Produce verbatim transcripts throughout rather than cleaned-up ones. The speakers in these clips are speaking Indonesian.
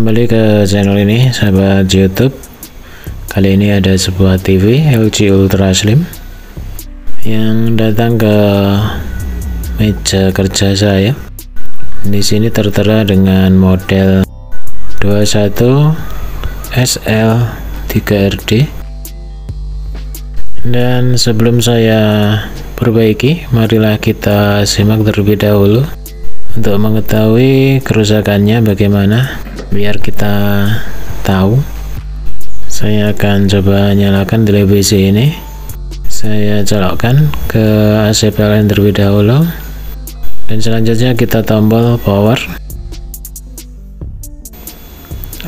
Kembali ke channel ini sahabat YouTube. Kali ini ada sebuah T V L G Ultra Slim yang datang ke meja kerja saya. Di sini tertera dengan model dua puluh satu S L tiga R D. Dan sebelum saya perbaiki, marilah kita simak terlebih dahulu untuk mengetahui kerusakannya bagaimana, biar kita tahu. Saya akan coba nyalakan televisi ini. Saya colokkan ke A C P L N terlebih dahulu, dan selanjutnya kita tombol power.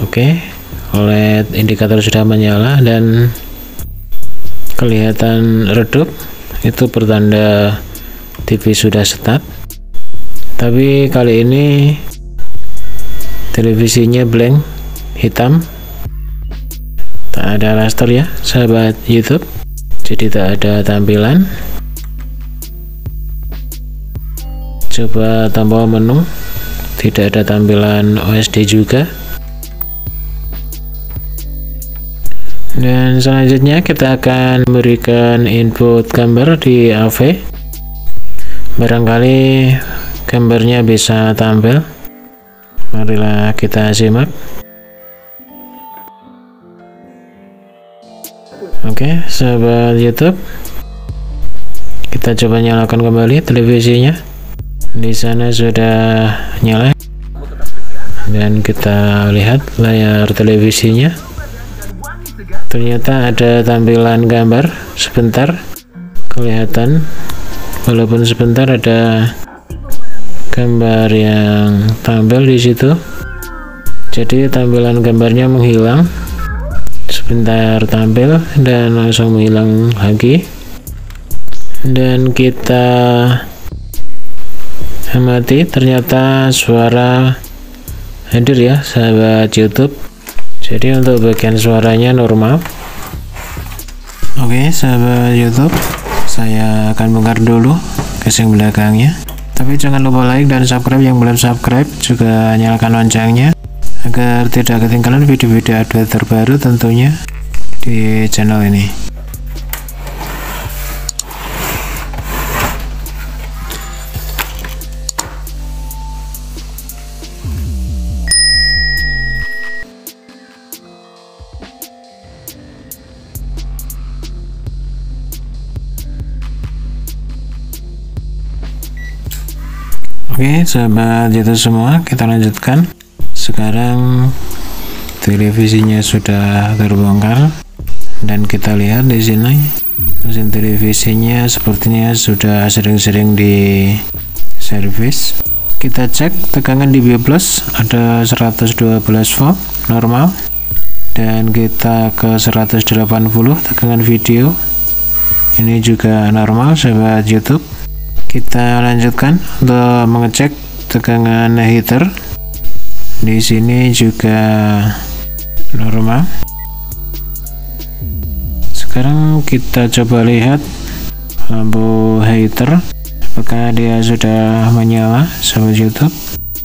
Oke, L E D indikator sudah menyala dan kelihatan redup. Itu pertanda T V sudah start. Tapi kali ini televisinya blank hitam, tak ada raster ya sahabat YouTube, jadi tak ada tampilan. Coba tombol menu, tidak ada tampilan O S D juga. Dan selanjutnya kita akan memberikan input gambar di A V, barangkali gambarnya bisa tampil. Marilah kita simak. Oke sahabat YouTube, kita coba nyalakan kembali televisinya. Di sana sudah nyala dan kita lihat layar televisinya. Ternyata ada tampilan gambar sebentar, kelihatan walaupun sebentar ada gambar yang tampil di situ. Jadi tampilan gambarnya menghilang, sebentar tampil dan langsung menghilang lagi. Dan kita amati, ternyata suara hadir ya sahabat YouTube. Jadi untuk bagian suaranya normal. Oke sahabat YouTube, saya akan bongkar dulu casing belakangnya. Tapi jangan lupa like dan subscribe yang belum subscribe, juga nyalakan loncengnya agar tidak ketinggalan video-video update terbaru tentunya di channel ini. Oke sahabat YouTube semua, kita lanjutkan. Sekarang televisinya sudah terbongkar dan kita lihat di sini mesin televisinya sepertinya sudah sering-sering di servis. Kita cek tegangan di B plus ada seratus dua belas volt normal, dan kita ke seratus delapan puluh tegangan video, ini juga normal sahabat YouTube. Kita lanjutkan untuk mengecek tegangan heater. Di sini juga normal. Sekarang kita coba lihat lampu heater, apakah dia sudah menyala sahabat YouTube.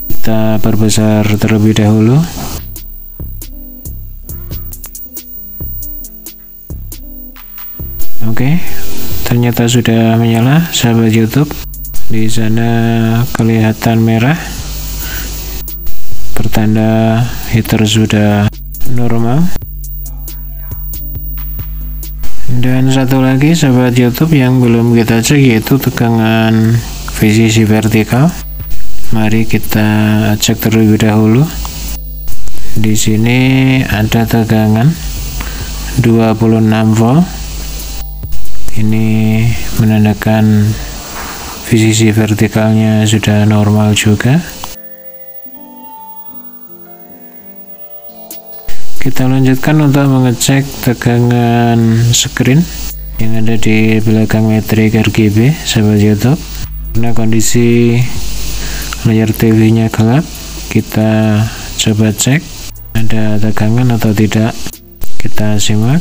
Kita perbesar terlebih dahulu. Oke, ternyata sudah menyala sahabat YouTube. Di sana kelihatan merah, pertanda heater sudah normal. Dan satu lagi sahabat YouTube yang belum kita cek, yaitu tegangan V C C vertikal. Mari kita cek terlebih dahulu. Di sini ada tegangan dua puluh enam volt, ini menandakan V C C vertikalnya sudah normal juga. Kita lanjutkan untuk mengecek tegangan screen yang ada di belakang metrik R G B sahabat YouTube. Karena kondisi layar T V nya gelap, kita coba cek ada tegangan atau tidak. Kita simak.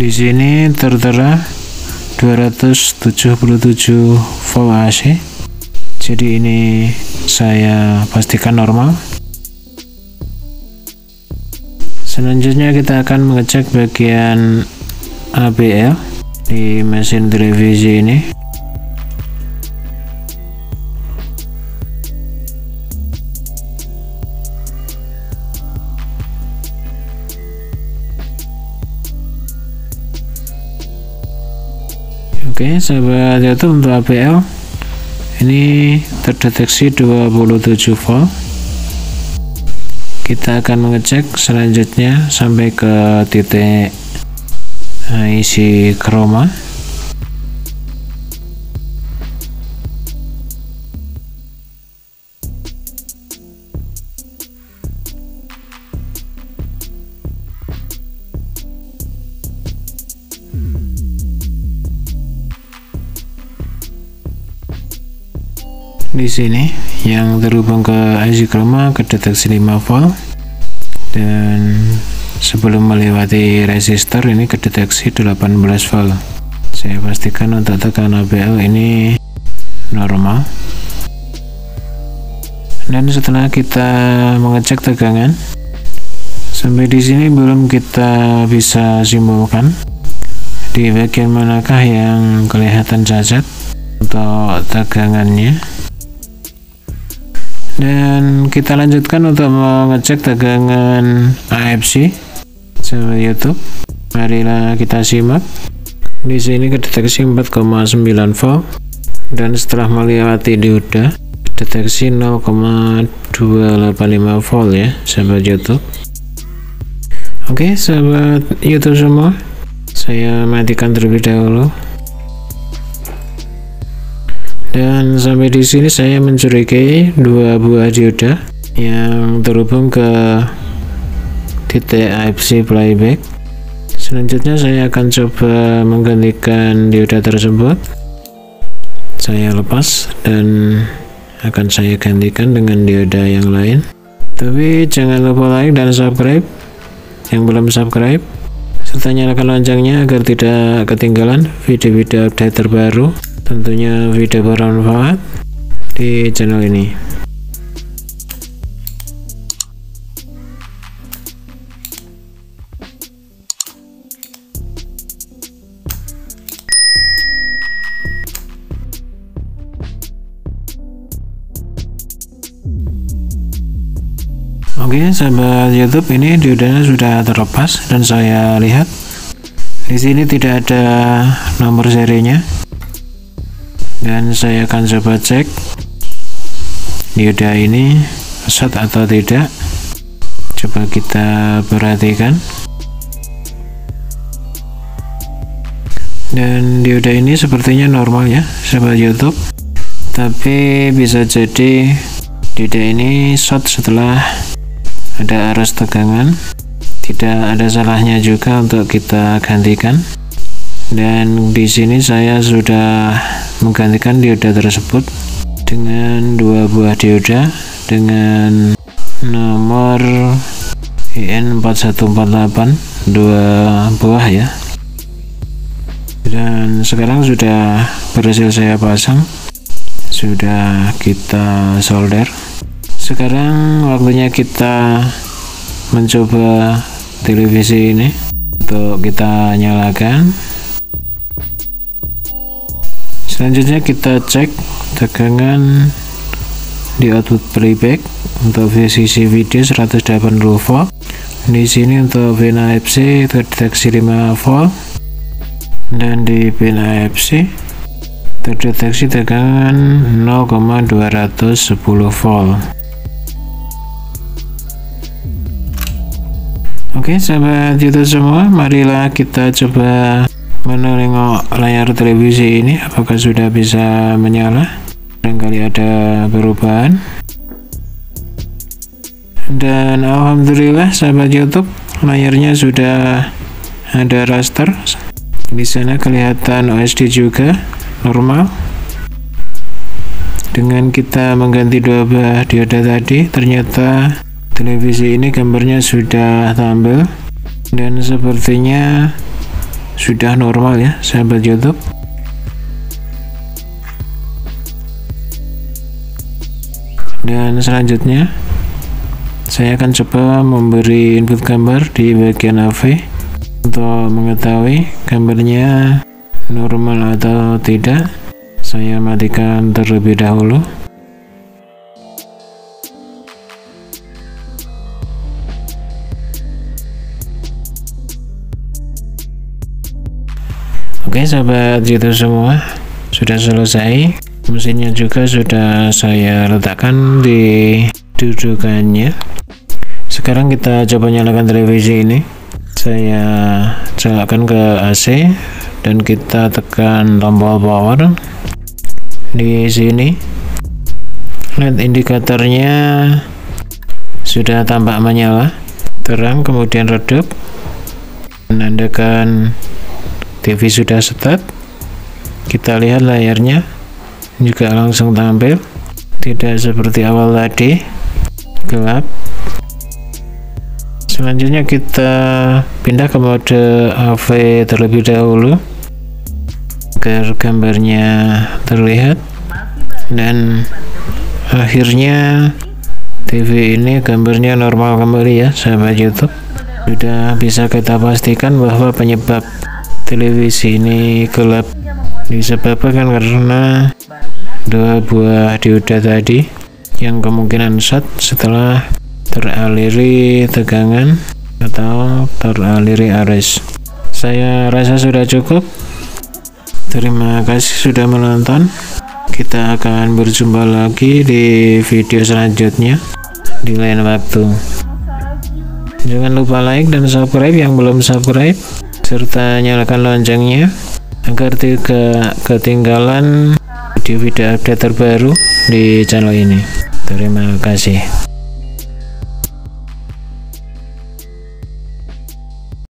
Di sini tertera dua ratus tujuh puluh tujuh volt A C. Jadi ini saya pastikan normal. Selanjutnya kita akan mengecek bagian A B L di mesin televisi ini. Oke, sahabat YouTube, untuk A B L ini terdeteksi dua puluh tujuh volt. Kita akan mengecek selanjutnya sampai ke titik I C chroma. Di sini yang terhubung ke I C chroma kedeteksi lima volt, dan sebelum melewati resistor ini kedeteksi delapan belas volt. Saya pastikan untuk tekan A B L ini normal. Dan setelah kita mengecek tegangan, sampai di sini belum kita bisa simpulkan di bagian manakah yang kelihatan cacat untuk tegangannya. Dan kita lanjutkan untuk mengecek tegangan A F C. Sahabat YouTube, marilah kita simak. Di sini kedeteksi empat koma sembilan volt, dan setelah melewati dioda deteksi nol koma dua delapan lima volt ya, sahabat YouTube. Oke, sahabat YouTube semua, saya matikan terlebih dahulu. Dan sampai di sini saya mencurigai dua buah dioda yang terhubung ke titik I F C playback. Selanjutnya saya akan coba menggantikan dioda tersebut. Saya lepas dan akan saya gantikan dengan dioda yang lain. Tapi jangan lupa like dan subscribe yang belum subscribe, serta nyalakan loncengnya agar tidak ketinggalan video-video update terbaru, tentunya video bermanfaat di channel ini. Oke, sahabat YouTube, ini diodanya sudah terlepas dan saya lihat di sini tidak ada nomor serinya. Dan saya akan coba cek dioda ini pesat atau tidak. Coba kita perhatikan. Dan dioda ini sepertinya normal ya, sahabat YouTube. Tapi bisa jadi dioda ini short setelah ada arus tegangan. Tidak ada salahnya juga untuk kita gantikan. Dan di sini saya sudah menggantikan dioda tersebut dengan dua buah dioda dengan nomor I N empat satu empat delapan, dua buah ya. Dan sekarang sudah berhasil saya pasang, sudah kita solder. Sekarang waktunya kita mencoba televisi ini untuk kita nyalakan. Selanjutnya kita cek tegangan di output playback untuk sisi video seratus delapan puluh volt. Di sini untuk pin A F C terdeteksi lima volt, dan di pin A F C terdeteksi tegangan nol koma dua satu nol volt. Oke, sahabat YouTube semua, marilah kita coba menengok layar televisi ini apakah sudah bisa menyala. Barangkali ada perubahan. Dan alhamdulillah, sahabat YouTube, layarnya sudah ada raster. Di sana kelihatan O S D juga normal. Dengan kita mengganti dua buah dioda tadi, ternyata televisi ini gambarnya sudah tampil, dan sepertinya sudah normal ya sahabat YouTube. Dan selanjutnya saya akan coba memberi input gambar di bagian A V untuk mengetahui gambarnya normal atau tidak. Saya matikan terlebih dahulu. Oke sahabat YouTube semua, sudah selesai. Mesinnya juga sudah saya letakkan di dudukannya. Sekarang kita coba nyalakan televisi ini. Saya nyalakan ke A C dan kita tekan tombol power. Di sini L E D indikatornya sudah tampak menyala terang, kemudian redup, menandakan T V sudah start. Kita lihat layarnya juga langsung tampil, tidak seperti awal tadi gelap. Selanjutnya kita pindah ke mode A V terlebih dahulu agar gambarnya terlihat, dan akhirnya T V ini gambarnya normal kembali ya sahabat YouTube. Sudah bisa kita pastikan bahwa penyebab televisi ini gelap disebabkan karena dua buah dioda tadi yang kemungkinan short setelah teraliri tegangan atau teraliri arus. Saya rasa sudah cukup. Terima kasih sudah menonton. Kita akan berjumpa lagi di video selanjutnya di lain waktu. Jangan lupa like dan subscribe yang belum subscribe, serta nyalakan loncengnya agar tidak ketinggalan video-video update terbaru di channel ini. Terima kasih.